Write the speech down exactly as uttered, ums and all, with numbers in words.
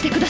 してください。